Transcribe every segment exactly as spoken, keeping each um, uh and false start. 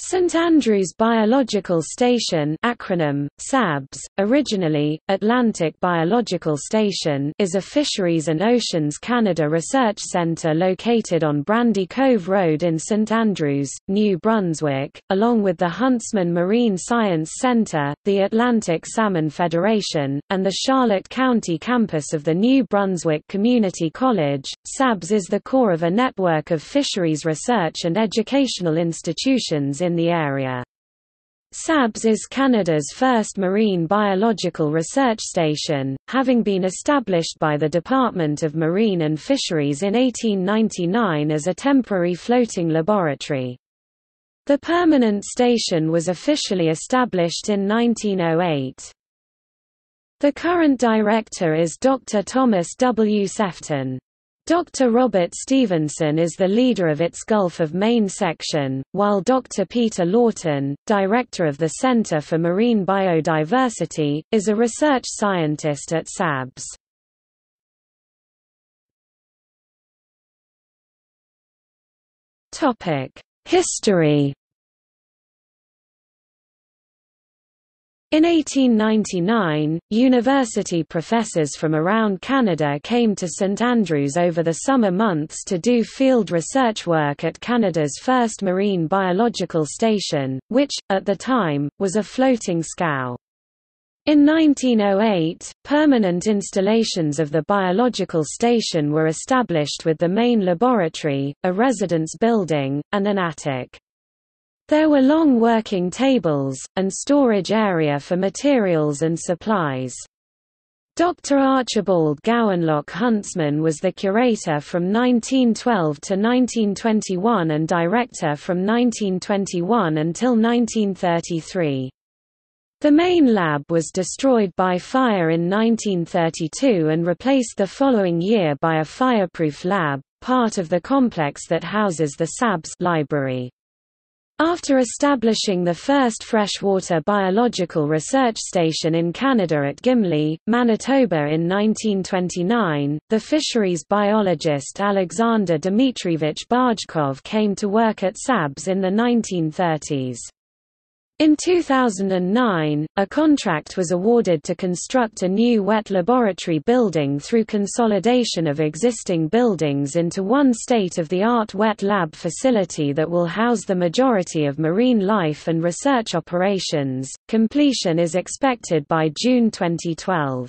Saint Andrews Biological Station, acronym S A B S, originally Atlantic Biological Station, is a Fisheries and Oceans Canada research centre located on Brandy Cove Road in Saint Andrews, New Brunswick, along with the Huntsman Marine Science Centre, the Atlantic Salmon Federation, and the Charlotte County campus of the New Brunswick Community College. S A B S is the core of a network of fisheries research and educational institutions in in the area. S A B S is Canada's first marine biological research station, having been established by the Department of Marine and Fisheries in eighteen ninety-nine as a temporary floating laboratory. The permanent station was officially established in nineteen oh eight. The current director is Doctor Thomas W. Sefton. Doctor Robert Stevenson is the leader of its Gulf of Maine section, while Doctor Peter Lawton, director of the Centre for Marine Biodiversity, is a research scientist at S A B S. History. In eighteen ninety-nine, university professors from around Canada came to Saint Andrews over the summer months to do field research work at Canada's first marine biological station, which, at the time, was a floating scow. In nineteen oh eight, permanent installations of the biological station were established with the main laboratory, a residence building, and an attic. There were long working tables, and storage area for materials and supplies. Doctor Archibald Gowanlock Huntsman was the curator from nineteen twelve to nineteen twenty-one and director from nineteen twenty-one until nineteen thirty-three. The main lab was destroyed by fire in nineteen thirty-two and replaced the following year by a fireproof lab, part of the complex that houses the S A B S library. After establishing the first freshwater biological research station in Canada at Gimli, Manitoba in nineteen twenty-nine, the fisheries biologist Alexander Dmitrievich Barjkov came to work at S A B S in the nineteen thirties. In two thousand nine, a contract was awarded to construct a new wet laboratory building through consolidation of existing buildings into one state-of-the-art wet lab facility that will house the majority of marine life and research operations. Completion is expected by June twenty twelve.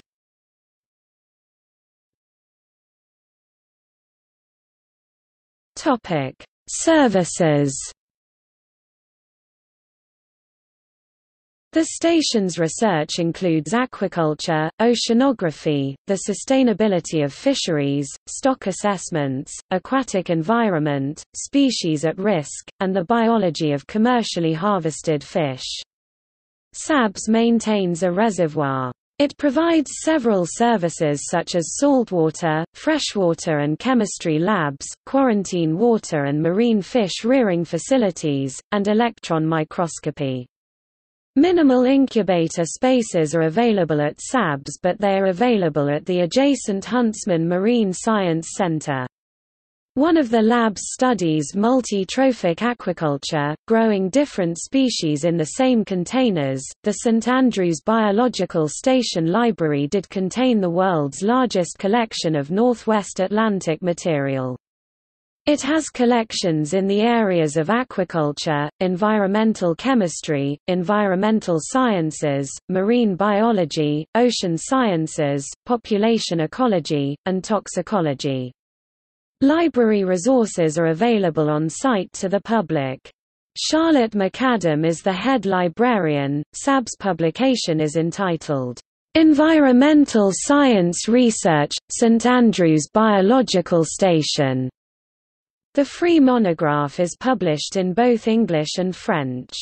Topic: Services. The station's research includes aquaculture, oceanography, the sustainability of fisheries, stock assessments, aquatic environment, species at risk, and the biology of commercially harvested fish. S A B S maintains a reservoir. It provides several services such as saltwater, freshwater and chemistry labs, quarantine water and marine fish rearing facilities, and electron microscopy. Minimal incubator spaces are available at S A B S, but they are available at the adjacent Huntsman Marine Science Centre. One of the labs studies multi-trophic aquaculture, growing different species in the same containers. The Saint Andrews Biological Station Library did contain the world's largest collection of Northwest Atlantic material. It has collections in the areas of aquaculture, environmental chemistry, environmental sciences, marine biology, ocean sciences, population ecology, and toxicology. Library resources are available on site to the public. Charlotte McAdam is the head librarian. S A B S publication is entitled Environmental Science Research, Saint Andrews Biological Station. The free monograph is published in both English and French.